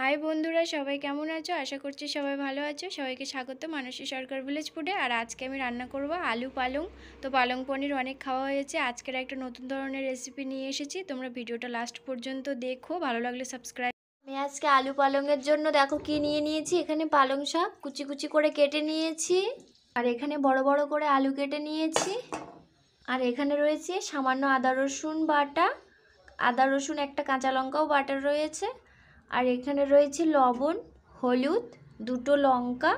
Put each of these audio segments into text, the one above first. High बंधुरा सबाई केमन आछो आशा करछि सबाई भालो आछो। सबाइके स्वागत मानसी सरकार भिलेज फुडे। और आज के आमि रान्ना करब आलू पालंग। तो पालंग पनीर अनेक खावा होयेछे, आजकेर एकटा नतुन धरनेर रेसिपि निये एसेछि। तोमरा भिडियोटा लास्ट पर्यन्त देखो, भालो लागले सबस्क्राइब। आमि आजके आलू पालंगेर जन्य देखो कि निये नियेछि। एखाने पालंग शाक कुचि कुचि करे केटे नियेछि और एखाने बड़ो बड़ो करे आलू केटे नियेछि। और एखाने रयेछे सामान्य आदा रसुन बाटा, आदा रसुन एकटा काँचा लंकाओ बाटा रयेछे। और एखाने रयेछे लवण, हलुद, दुटो लंका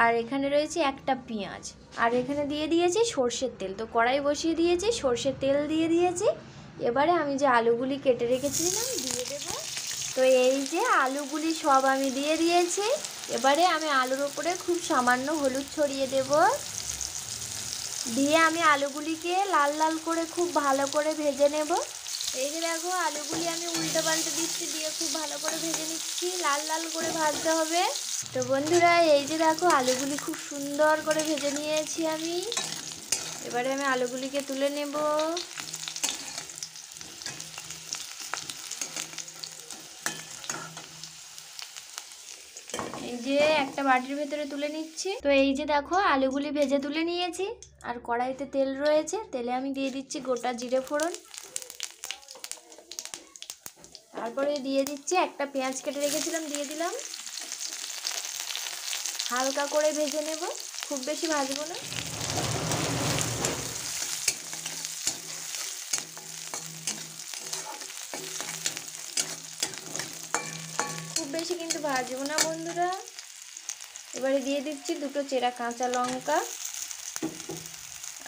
और एखाने रयेछे एकटा पेंयाज। और एखाने दिए दिएछि सर्षेर तेल। तो कड़ाई बसिए दिएछि, सर्षेर तेल दिए दिएछि। एबारे आमि जे आलूगुली केटे रेखेछिलाम दिए देब। तो एई जे आलूगुली सब आमि दिए दिएछि। एबारे आमि आलुर उपरे खूब सामान्य हलुद छड़िए देब। दिए आमि आलूगुलिके लाल लाल करे खूब भालो करे भेजे नेब। এই যে দেখো আলুগুলি আমি উল্টো পাল্টে দিচ্ছি, দিয়ে খুব ভালো করে ভেজে নিচ্ছি, লাল লাল করে ভাজতে হবে। তো বন্ধুরা এই যে দেখো আলুগুলি খুব সুন্দর করে ভেজে নিয়েছি আমি। এবারে আমি আলুগুলিকে তুলে নেব। এই যে একটা বাটির ভিতরে তুলে নিচ্ছি। তো এই যে দেখো আলুগুলি ভেজে তুলে নিয়েছি। আর কড়াইতে তেল রয়েছে, তেলে আমি দিয়ে দিচ্ছি গোটা জিরে ফোড়ন। তারপরে দিয়ে দিচ্ছি একটা পেঁয়াজ কেটে রেখেছিলাম, দিয়ে দিলাম। হালকা করে ভেজে নেব, খুব বেশি ভাজবো না। খুব বেশি কিন্তু ভাজবো না বন্ধুরা। এবারে দিয়ে দিচ্ছি দুটো চেরা কাঁচা লঙ্কা।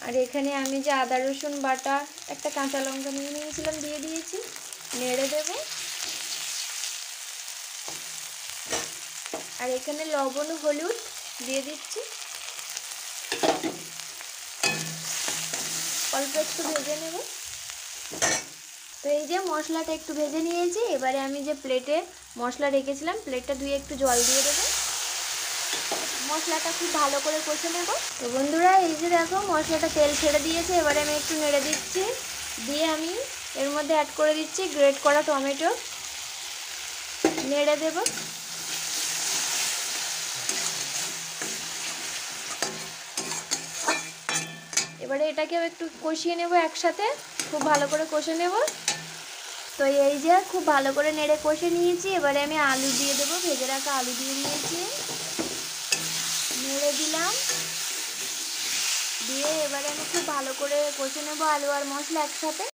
আর এখানে আমি যে আদা রসুন বাটা একটা কাঁচা লঙ্কা নিয়ে নিয়েছিলাম দিয়ে দিয়েছি, নেড়ে দেব। আর এখানে লবণ হলুদ দিয়ে দিচ্ছি, অল্প একটু ভেজে নেব। তো এই যে মশলাটা একটু ভেজে নিয়েছি। এবারে আমি যে প্লেটে মশলা রেখেছিলাম, প্লেটটা ধুয়ে একটু জল দিয়ে দেব। মশলাটা খুব ভালো করে কষে নেব। তো বন্ধুরা এই যে দেখো মশলাটা তেল ছেড়ে দিয়েছে। এবারে আমি একটু নেড়ে দিচ্ছি। দিয়ে আমি এর মধ্যে অ্যাড করে দিচ্ছি গ্রেট করা টমেটো, নেড়ে দেব। এবারে এটাকেও একটু কষিয়ে নেব, একসাথে খুব ভালো করে কষে নেব। তো এই যে খুব ভালো করে নেড়ে কষে নিয়েছি। এবারে আমি আলু দিয়ে দেব, ভেজে রাখা আলু দিয়ে দিয়েছি, নেড়ে দিলাম। দিয়ে এবারে আমি খুব ভালো করে কষে নেব আলু আর মশলা একসাথে।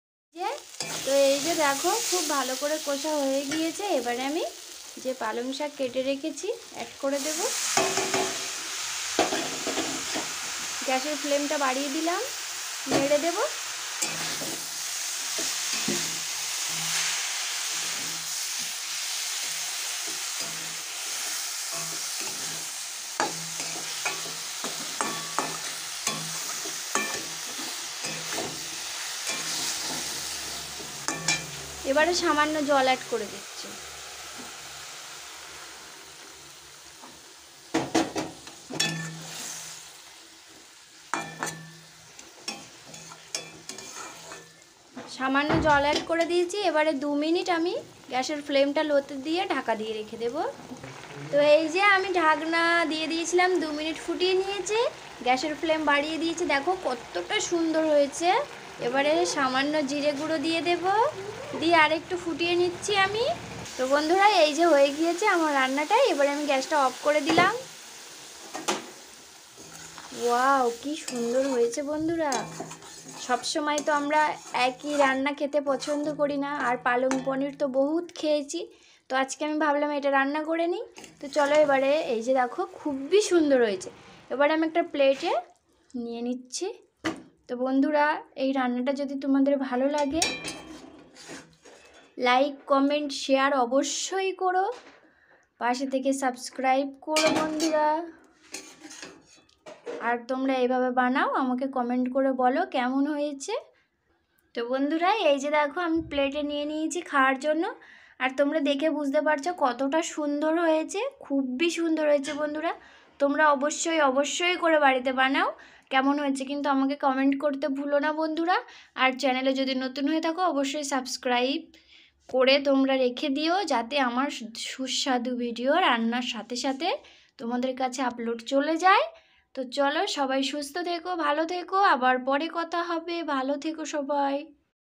তো এই যে দেখো খুব ভালো করে কষা হয়ে গিয়েছে। এবারে আমি যে পালং শাক কেটে রেখেছি অ্যাড করে দেব। গ্যাসের ফ্লেমটা বাড়িয়ে দিলাম, নেড়ে দেব। এবারে সামান্য জল অ্যাড করে দিচ্ছি। সামান্য জল অ্যাড করে দিয়েছি। এবারে 2 মিনিট আমি গ্যাসের ফ্লেমটা লোতে দিয়ে ঢাকা দিয়ে রেখে দেব। তো এই যে আমি ঢাকনা দিয়ে দিয়েছিলাম, 2 মিনিট ফুটিয়ে নিয়েছি, গ্যাসের ফ্লেম বাড়িয়ে দিয়েছি। দেখো কতটা সুন্দর হয়েছে। এবারে সামান্য জিরে গুঁড়ো দিয়ে দেব, দিয়ে আর একটু ফুটিয়ে নিচ্ছি আমি। তো বন্ধুরা এই যে হয়ে গিয়েছে আমার রান্নাটা। এবারে আমি গ্যাসটা অফ করে দিলাম। ওয়াও কি সুন্দর হয়েছে বন্ধুরা। সবসময় তো আমরা একই রান্না খেতে পছন্দ করি না, আর পালং পনির তো বহুত খেয়েছি। তো আজকে আমি ভাবলাম এটা রান্না করে নিই। তো চলো এবারে এই যে দেখো খুবই সুন্দর হয়েছে। এবারে আমি একটা প্লেটে নিয়ে নিচ্ছি। তো বন্ধুরা এই রান্নাটা যদি তোমাদের ভালো লাগে লাইক কমেন্ট শেয়ার অবশ্যই করো, পাশে থেকে সাবস্ক্রাইব করো বন্ধুরা। আর তোমরা এইভাবে বানাও, আমাকে কমেন্ট করে বলো কেমন হয়েছে। তো বন্ধুরা এই যে দেখো আমি প্লেটে নিয়ে নিয়েছি খাওয়ার জন্য। আর তোমরা দেখে বুঝতে পারছো কতটা সুন্দর হয়েছে, খুবই সুন্দর হয়েছে বন্ধুরা। তোমরা অবশ্যই অবশ্যই করে বাড়িতে বানাও। কেমন হয়েছে কিন্তু আমাকে কমেন্ট করতে ভুলো না বন্ধুরা। আর চ্যানেলে যদি নতুন হয়ে থাকো অবশ্যই সাবস্ক্রাইব করে তোমরা রেখে দিও যাতে আমার সুস্বাদু ভিডিও রান্নার সাথে সাথে তোমাদের কাছে আপলোড চলে যায়। তো চলো সবাই সুস্থ থেকো, ভালো থেকো, আবার পরে কথা হবে। ভালো থেকো সবাই।